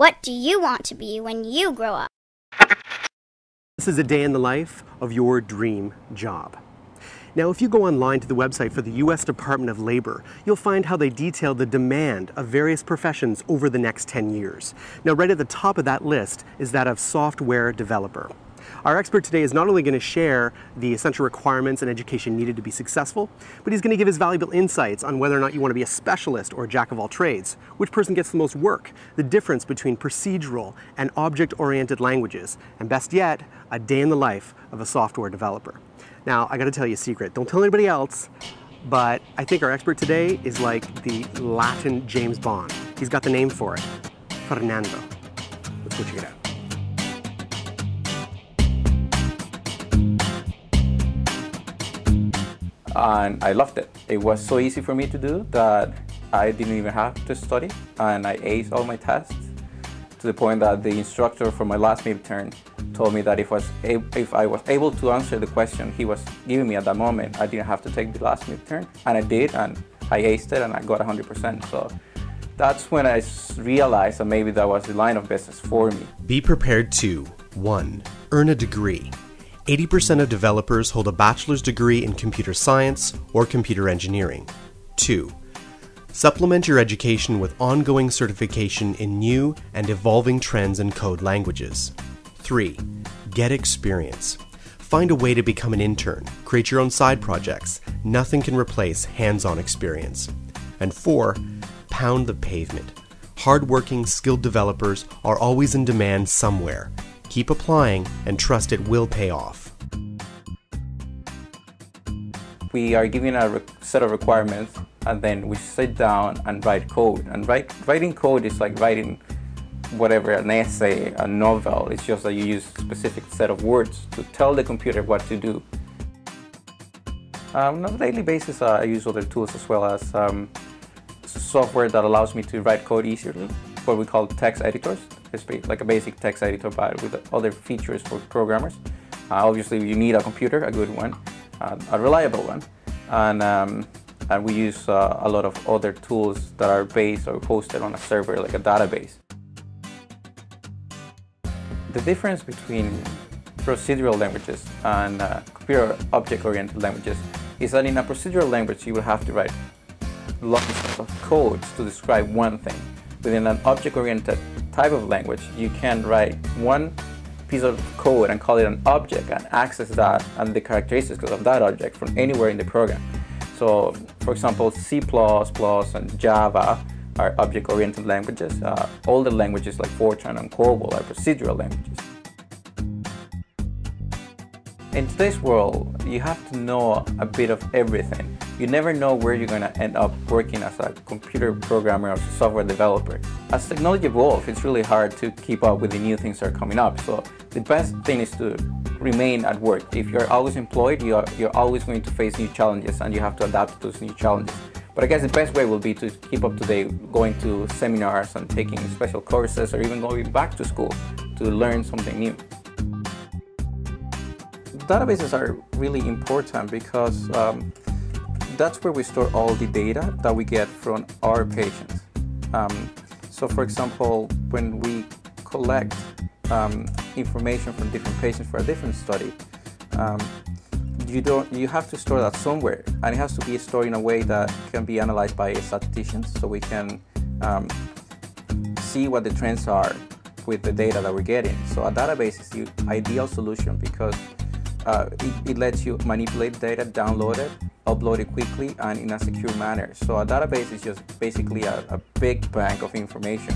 What do you want to be when you grow up? This is a day in the life of your dream job. Now, if you go online to the website for the U.S. Department of Labor, you'll find how they detail the demand of various professions over the next 10 years. Now, right at the top of that list is that of software developer. Our expert today is not only going to share the essential requirements and education needed to be successful, but he's going to give his valuable insights on whether or not you want to be a specialist or a jack of all trades, which person gets the most work, the difference between procedural and object-oriented languages, and best yet, a day in the life of a software developer. Now, I got to tell you a secret. Don't tell anybody else, but I think our expert today is like the Latin James Bond. He's got the name for it, Fernando. Let's go check it out. And I loved it. It was so easy for me to do that I didn't even have to study, and I aced all my tests to the point that the instructor for my last midterm told me that if I was able to answer the question he was giving me at that moment, I didn't have to take the last midterm, and I did, and I aced it, and I got 100%. So that's when I realized that maybe that was the line of business for me. Be prepared to 1. Earn a degree. 80% of developers hold a bachelor's degree in computer science or computer engineering. 2. Supplement your education with ongoing certification in new and evolving trends in code languages. 3. Get experience. Find a way to become an intern. Create your own side projects. Nothing can replace hands-on experience. And 4. Pound the pavement. Hard-working, skilled developers are always in demand somewhere. Keep applying and trust it will pay off. We are given a set of requirements, and then we sit down and write code. And writing code is like writing whatever, an essay, a novel. It's just that you use a specific set of words to tell the computer what to do. On a daily basis, I use other tools as well as software that allows me to write code easier, what we call text editors. It's like a basic text editor, but with other features for programmers. Obviously, you need a computer, a good one, a reliable one, and we use a lot of other tools that are based or hosted on a server, like a database. The difference between procedural languages and computer object-oriented languages is that in a procedural language, you will have to write lots of codes to describe one thing. Within an object-oriented type of language, you can write one piece of code and call it an object and access that and the characteristics of that object from anywhere in the program. So, for example, C++ and Java are object-oriented languages. Older languages like Fortran and Cobol are procedural languages. In today's world, you have to know a bit of everything. You never know where you're going to end up working as a computer programmer or software developer. As technology evolves, it's really hard to keep up with the new things that are coming up. So the best thing is to remain at work. If you're always employed, you're always going to face new challenges, and you have to adapt to those new challenges. But I guess the best way will be to keep up to date, going to seminars and taking special courses, or even going back to school to learn something new. Databases are really important because that's where we store all the data that we get from our patients. So for example, when we collect information from different patients for a different study, you have to store that somewhere, and it has to be stored in a way that can be analyzed by statisticians, so we can see what the trends are with the data that we're getting. So a database is the ideal solution because it lets you manipulate data, download it, upload it quickly, and in a secure manner. So a database is just basically a big bank of information.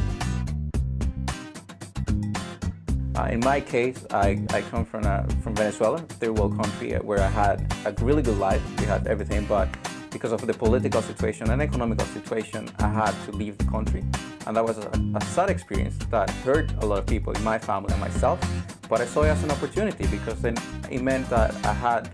In my case, I come from Venezuela, third world country, where I had a really good life. We had everything, but because of the political situation and economical situation, I had to leave the country. And that was a sad experience that hurt a lot of people in my family and myself. But I saw it as an opportunity because then it meant that I had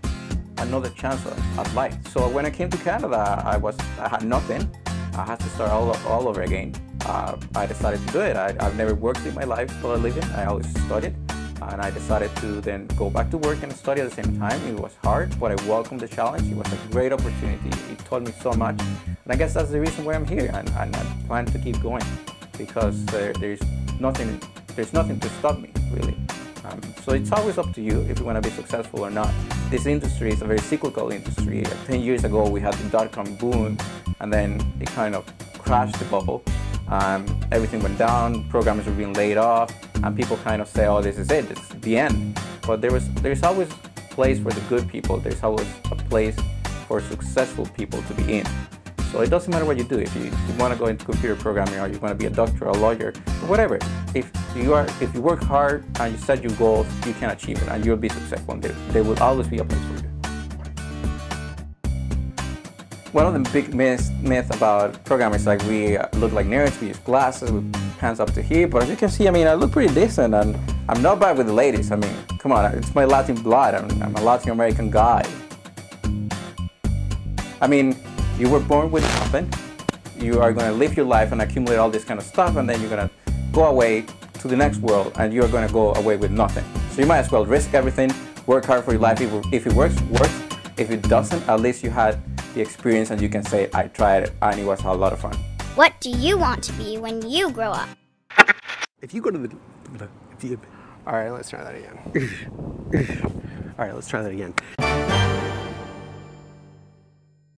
another chance at life. So when I came to Canada, I had nothing. I had to start all over again. I decided to do it. I've never worked in my life for a living. I always studied, and I decided to then go back to work and study at the same time. It was hard, but I welcomed the challenge. It was a great opportunity. It taught me so much, and I guess that's the reason why I'm here, and I plan to keep going because there's there's nothing to stop me, really. So it's always up to you if you want to be successful or not. This industry is a very cyclical industry. 10 years ago, we had the dot-com boom, and then it kind of crashed the bubble. Everything went down, programmers were being laid off, and people kind of say, oh, this is it, it's the end. But there's always a place for the good people. There's always a place for successful people to be in. So it doesn't matter what you do. If you want to go into computer programming, or you want to be a doctor, a lawyer, whatever. If you work hard and you set your goals, you can achieve it, and you'll be successful. And there will always be a place for you. One of the big myths about programmers, like we look like nerds, we use glasses, with hands up to here. But as you can see, I mean, I look pretty decent, and I'm not bad with the ladies. I mean, come on, it's my Latin blood. I'm a Latin American guy. I mean, you were born with something, you are going to live your life and accumulate all this kind of stuff, and then you're going to go away to the next world, and you're going to go away with nothing. So you might as well risk everything, work hard for your life. If it works, works. If it doesn't, at least you had the experience and you can say, I tried it, and it was a lot of fun. What do you want to be when you grow up? If you go to the... All right, let's try that again. All right, let's try that again.